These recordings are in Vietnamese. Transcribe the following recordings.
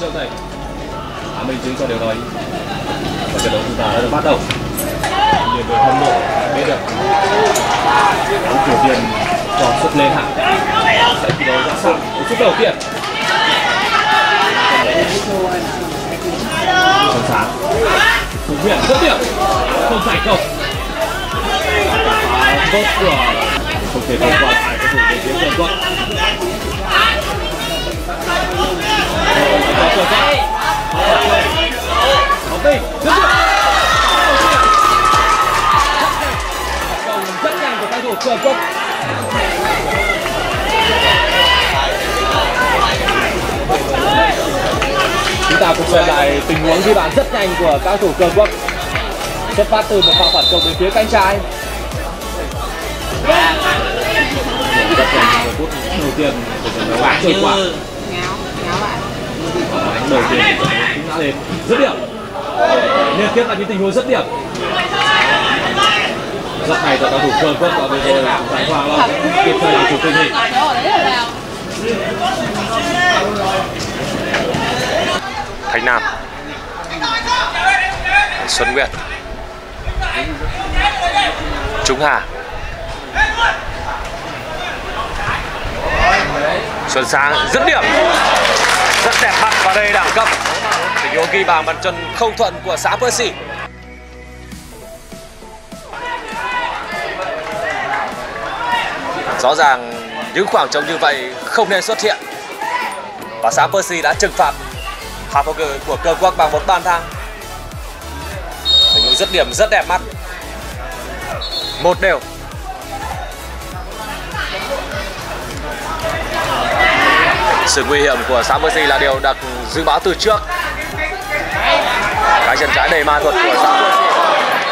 Trước đây, mình chứng cho điều đó. Và trận đấu chúng ta đã được bắt đầu. Nhiều người hâm mộ biết được bóng Triều Tiên còn xuất lên hẳn. Sẽ thi đấu ra sao? Phút đầu tiên. Trần Sáng, Phú Nguyễn rất điểm, không thành công. Tốt của không thể thông qua phải có thủ về phía Cường Quốc. Rất nhanh của tay thủ Cường Quốc. Chúng ta cùng xem lại tình huống ghi bàn rất nhanh của các thủ Cường Quốc, xuất phát từ một pha phản công bên phía cánh trái. Phút đầu tiên của trận đấu đã trôi qua. Đánh đầu tiên của trận đấu cũng đã lên dứt điểm. Liên tiếp là những tình huống dứt điểm. Rất hay cho các thủ Cường Quốc và bây giờ là giải Hoàng Long kịp thời làm chủ tình hình. Thanh Nam, Xuân Nguyệt, Trung Hà, Xuân Sáng dứt điểm rất đẹp mắt và đây đẳng cấp. Tình huống ghi bàn bàn chân không thuận của Sáng Persie. Rõ ràng những khoảng trống như vậy không nên xuất hiện và Sáng Persie đã trừng phạt pha phá cửa của Cường Quốc bằng một bàn thắng. Tình huống dứt điểm rất đẹp mắt. 1-0. Sự nguy hiểm của Sam Percy là điều đặt dự báo từ trước. Cái chân trái đầy ma thuật của Sam Percy.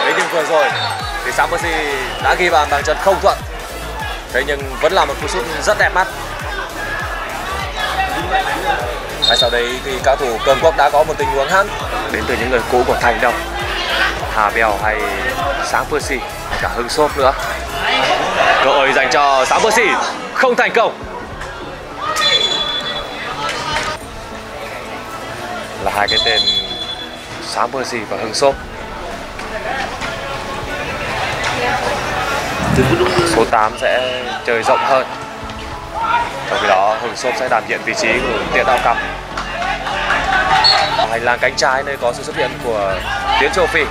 Thế nhưng vừa rồi thì Sam Percy đã ghi bàn bằng chân không thuận. Thế nhưng vẫn là một cú sút rất đẹp mắt. Ngay sau đấy thì cao thủ Cường Quốc đã có một tình huống hãn đến từ những người cũ của Thành Đông, Hà Bèo hay Sáng Persie, cả Hưng Sộp nữa. Cơ hội dành cho Sáng Persie không thành công. Là hai cái tên Sáng Persie và Hưng Sộp. Số 8 sẽ chơi rộng hơn. Trong khi đó Hưng Sộp sẽ đảm nhiệm vị trí của tiền đạo cặp. Hành lang cánh trái nơi có sự xuất hiện của Tiến Châu Phi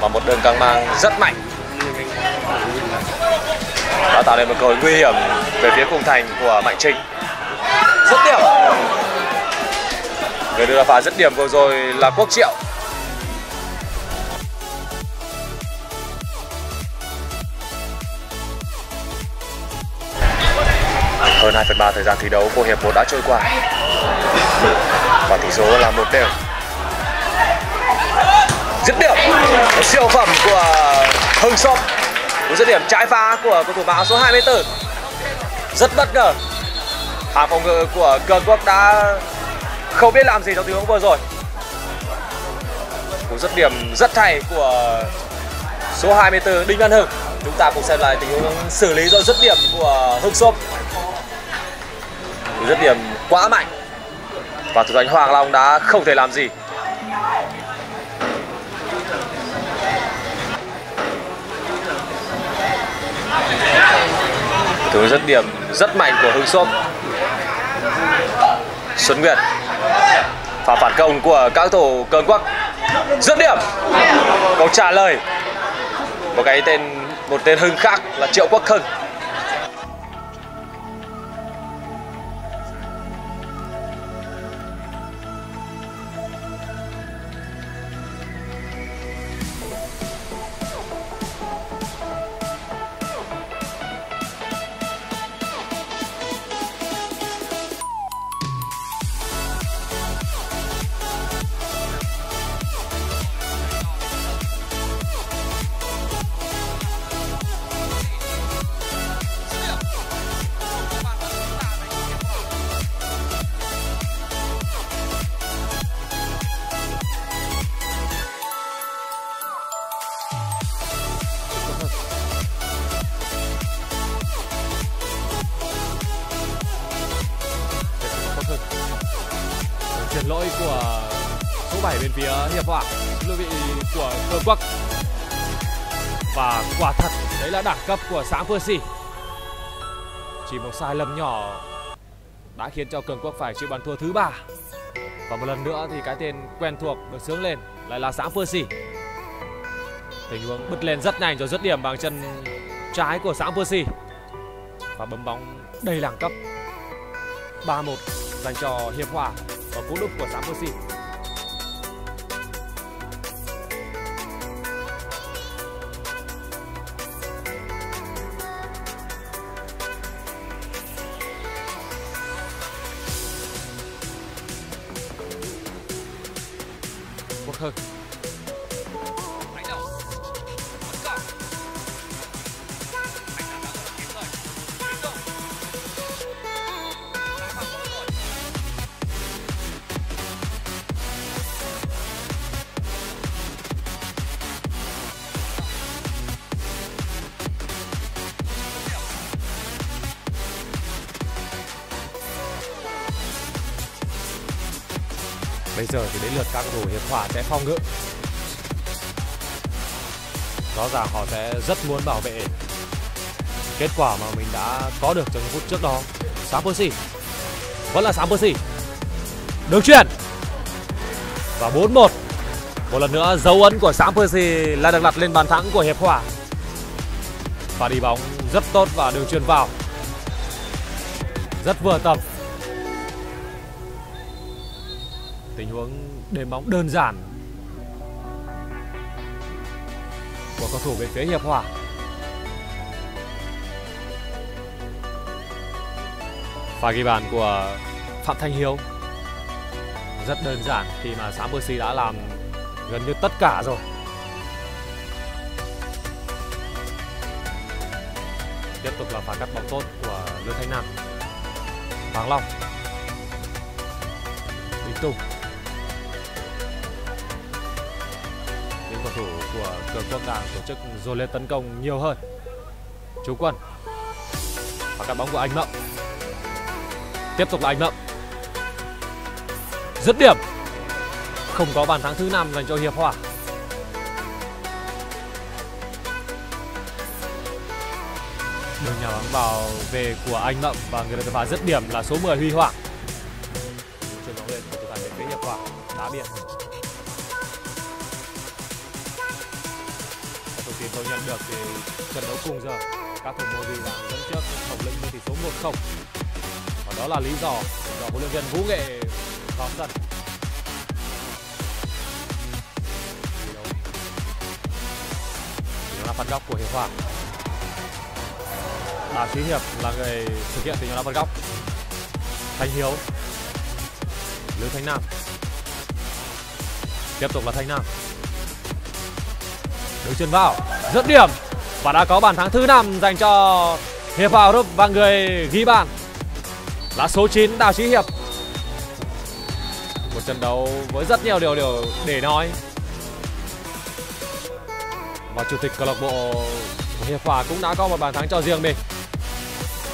và một đường căng mang rất mạnh đã tạo nên một cơ hội nguy hiểm về phía khung thành của Mạnh Trình. Dứt điểm. Người đưa ra pha dứt điểm vừa rồi là Quốc Triệu. Hơn 2/3 thời gian thi đấu của hiệp 1 đã trôi qua và tỷ số là 1-0. Dứt điểm siêu phẩm của Hưng Sộp. Cú dứt điểm trái phá của cầu thủ áo số 24 rất bất ngờ. Hàng phòng ngự của Cường Quốc đã không biết làm gì trong tình huống vừa rồi. Cú dứt điểm rất hay của số 24 Đinh Văn Hưng. Chúng ta cùng xem lại tình huống xử lý rồi dứt điểm của Hưng Sộp. Cú dứt điểm quá mạnh và thủ thành Hoàng Long đã không thể làm gì. Thứ dứt điểm rất mạnh của Hưng Sộp. Xuân Nguyệt, pha phản công của các thủ Cường Quốc, dứt điểm. Câu trả lời một cái tên, một tên Hưng khác là Triệu Quốc Hưng. lỗi của số 7 bên phía Hiệp Hòa, lỗi bị của Cường Quốc. Và quả thật đấy là đẳng cấp của Sáng Persie. Chỉ một sai lầm nhỏ đã khiến cho Cường Quốc phải chịu bàn thua thứ 3. Và một lần nữa thì cái tên quen thuộc được xướng lên lại là Sáng Persie. Tình huống bứt lên rất nhanh rồi dứt điểm bằng chân trái của Sáng Persie. Và bấm bóng đầy đẳng cấp. 3-1 dành cho Hiệp Hòa và cú đúp của Sam Percy. Quốc Hưng. Bây giờ thì đến lượt các cầu thủ Hiệp Hòa sẽ phòng ngự. Rõ ràng họ sẽ rất muốn bảo vệ kết quả mà mình đã có được trong những phút trước đó. Sáng Percy. Vẫn là Sáng Percy. Đường chuyền. Và 4-1. Một lần nữa dấu ấn của Sáng Percy lại được đặt lên bàn thắng của Hiệp Hòa. Và đi bóng rất tốt và đường chuyền vào. Rất vừa tầm. Tình huống đệm bóng đơn giản của cầu thủ bên phía Hiệp Hòa. Pha ghi bàn của Phạm Thanh Hiếu rất đơn giản khi mà Sáng Persie đã làm gần như tất cả rồi. Tiếp tục là pha cắt bóng tốt của Lương Thanh Nam. Hoàng Long. Bình Tùng. Cầu thủ của Cường Quốc đang tổ chức dồn lên tấn công nhiều hơn. Chú Quân. Và cắt bóng của Anh Mộng. Tiếp tục là Anh Mộng. Dứt điểm. Không có bàn thắng thứ 5 dành cho Hiệp Hòa. Đường nhà bóng vào về của Anh Mộng và người đập phá dứt điểm là số 10 Huy Hoàng. Chuyển bóng lên của thủ thành phía Hiệp Hòa, đá biên. Thì tôi nhận được thì trận đấu cùng giờ các thủ môn đang dẫn trước Hồng Lĩnh với tỷ số 1-0 và đó là lý do huấn luyện viên Vũ Nghệ vào sân. Đó là phạt góc của Hiệp Hòa. Đào Chí Hiệp là người thực hiện tình huống đá phạt góc. Thanh Hiếu, Lương Thanh Nam, tiếp tục là Thanh Nam. Đường chuyền vào, dứt điểm và đã có bàn thắng thứ 5 dành cho Hiệp Hòa Ruk và người ghi bàn là số 9 Đào Chí Hiệp. Một trận đấu với rất nhiều điều để nói. Và chủ tịch câu lạc bộ của Hiệp Hòa cũng đã có một bàn thắng cho riêng mình.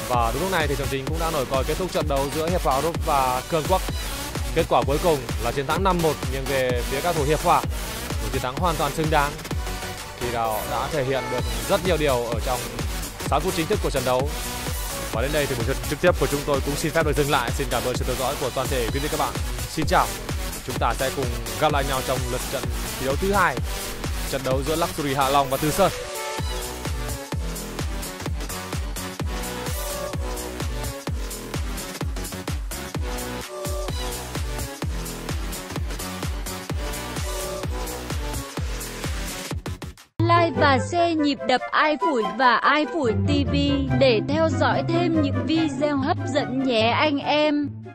Và đúng lúc này thì trận chính cũng đã nổi còi kết thúc trận đấu giữa Hiệp Hòa Ruk và Cường Quốc. Kết quả cuối cùng là chiến thắng 5-1 nghiêng về phía các thủ Hiệp Hòa. Một chiến thắng hoàn toàn xứng đáng. Thì đã thể hiện được rất nhiều điều ở trong 6 phút chính thức của trận đấu. Và đến đây thì buổi trực tiếp của chúng tôi cũng xin phép được dừng lại. Xin cảm ơn sự theo dõi của toàn thể quý vị các bạn. Xin chào. Chúng ta sẽ cùng gặp lại nhau trong lượt trận thi đấu thứ 2, trận đấu giữa Luxury Hạ Long và Tư Sơn. Và share nhịp đập iPhủi và iPhủi TV để theo dõi thêm những video hấp dẫn nhé anh em.